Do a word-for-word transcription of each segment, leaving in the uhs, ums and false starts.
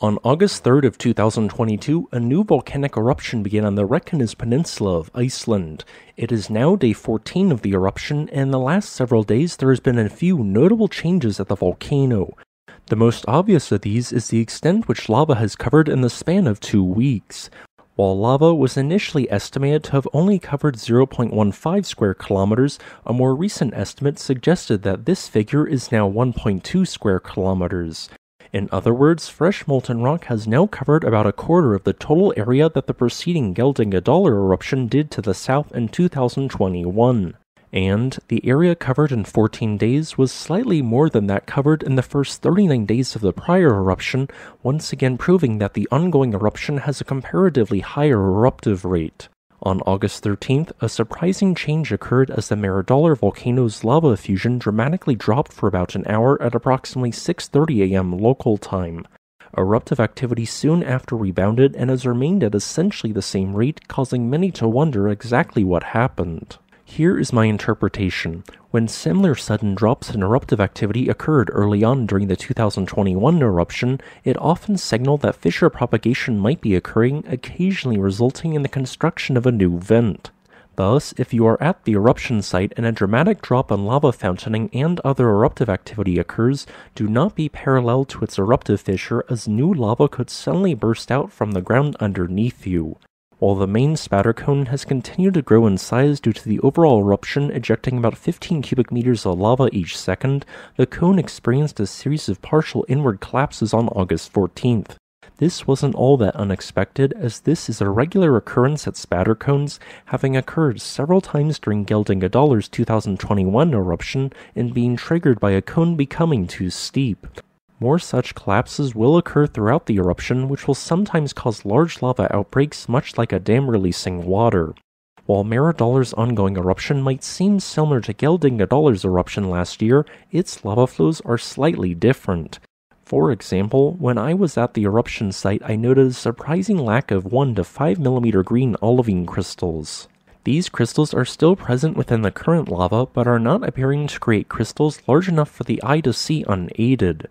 On August third of two thousand twenty-two, a new volcanic eruption began on the Reykjanes Peninsula of Iceland. It is now day fourteen of the eruption, and the last several days there has been a few notable changes at the volcano. The most obvious of these is the extent which lava has covered in the span of two weeks. While lava was initially estimated to have only covered zero point one five square kilometers, a more recent estimate suggested that this figure is now one point two square kilometers. In other words, fresh molten rock has now covered about a quarter of the total area that the preceding Geldingadalir eruption did to the south in two thousand twenty-one. And the area covered in fourteen days was slightly more than that covered in the first thirty-nine days of the prior eruption, once again proving that the ongoing eruption has a comparatively higher eruptive rate. On August thirteenth, a surprising change occurred as the Meradalir volcano's lava effusion dramatically dropped for about an hour at approximately six thirty a m local time. Eruptive activity soon after rebounded and has remained at essentially the same rate, causing many to wonder exactly what happened. Here is my interpretation. When similar sudden drops in eruptive activity occurred early on during the two thousand twenty-one eruption, it often signaled that fissure propagation might be occurring, occasionally resulting in the construction of a new vent. Thus, if you are at the eruption site and a dramatic drop in lava fountaining and other eruptive activity occurs, do not be parallel to its eruptive fissure, as new lava could suddenly burst out from the ground underneath you. While the main spatter cone has continued to grow in size due to the overall eruption ejecting about fifteen cubic meters of lava each second, the cone experienced a series of partial inward collapses on August fourteenth. This wasn't all that unexpected, as this is a regular occurrence at spatter cones, having occurred several times during Geldingadalir's two thousand twenty-one eruption and being triggered by a cone becoming too steep. More such collapses will occur throughout the eruption, which will sometimes cause large lava outbreaks, much like a dam releasing water. While Meradalir's ongoing eruption might seem similar to Geldingadalir's eruption last year, its lava flows are slightly different. For example, when I was at the eruption site, I noted a surprising lack of one to five millimeter green olivine crystals. These crystals are still present within the current lava, but are not appearing to create crystals large enough for the eye to see unaided.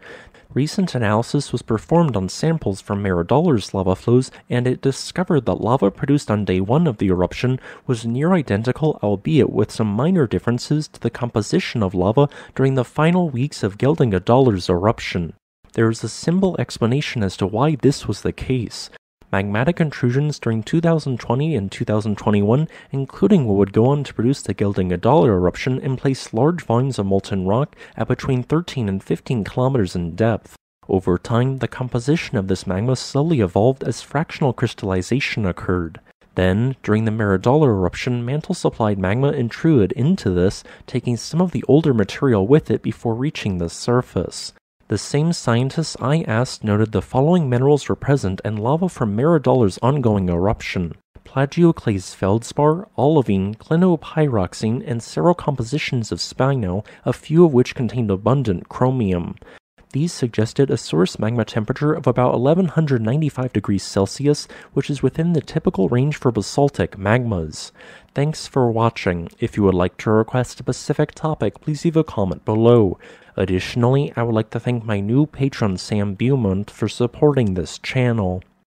Recent analysis was performed on samples from Meradalir's lava flows, and it discovered that lava produced on day one of the eruption was near identical, albeit with some minor differences, to the composition of lava during the final weeks of Geldingadalir's eruption. There is a simple explanation as to why this was the case. Magmatic intrusions during two thousand twenty and two thousand twenty-one, including what would go on to produce the Geldingadalir eruption, and place large volumes of molten rock at between thirteen and fifteen kilometers in depth. Over time, the composition of this magma slowly evolved as fractional crystallization occurred. Then, during the Meradalir eruption, mantle-supplied magma intruded into this, taking some of the older material with it before reaching the surface. The same scientists I asked noted the following minerals were present in lava from Meradalir's ongoing eruption: plagioclase feldspar, olivine, clinopyroxene, and several compositions of spino, a few of which contained abundant chromium. These suggested a source magma temperature of about eleven ninety-five degrees Celsius, which is within the typical range for basaltic magmas. Thanks for watching. If you would like to request a specific topic, please leave a comment below. Additionally, I would like to thank my new patron Sam Beaumont for supporting this channel.